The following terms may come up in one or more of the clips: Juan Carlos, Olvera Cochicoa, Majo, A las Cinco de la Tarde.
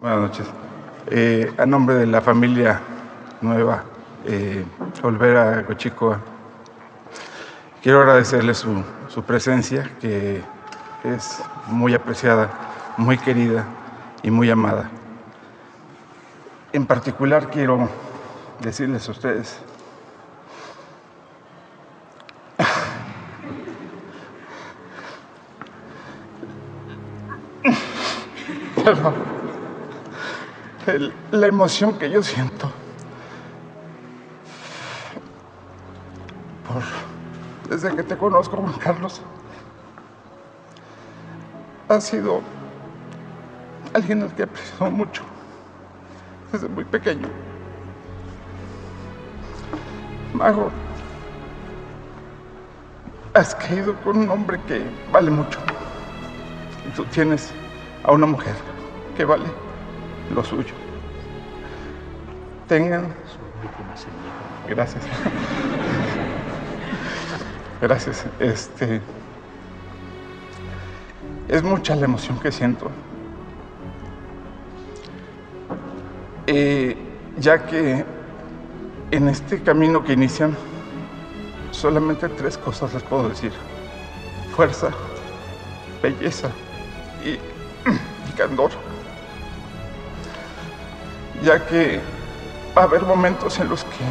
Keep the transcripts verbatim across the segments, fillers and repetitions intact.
Buenas noches. Eh, a nombre de la familia nueva, eh, Olvera Cochicoa, quiero agradecerle su, su presencia, que es muy apreciada, muy querida y muy amada. En particular quiero decirles a ustedes el, la emoción que yo siento por, desde que te conozco, Juan Carlos. Has sido alguien al que he apreciado mucho desde muy pequeño. Majo, has caído con un hombre que vale mucho. Y tú tienes a una mujer que vale lo suyo. Tengan... Gracias. Gracias. Este... Es mucha la emoción que siento. Eh, ya que en este camino que inician, solamente tres cosas les puedo decir: fuerza, belleza y, y candor. Ya que va a haber momentos en los que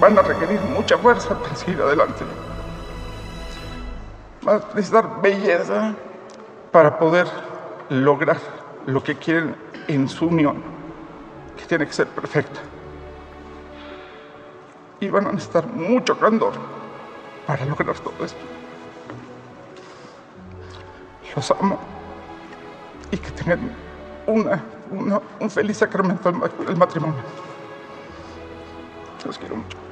van a requerir mucha fuerza para seguir adelante. Van a necesitar belleza para poder lograr lo que quieren en su unión, que tiene que ser perfecta. Y van a necesitar mucho candor para lograr todo esto. Los amo y que tengan una, una, un feliz sacramento del matrimonio. Los quiero mucho.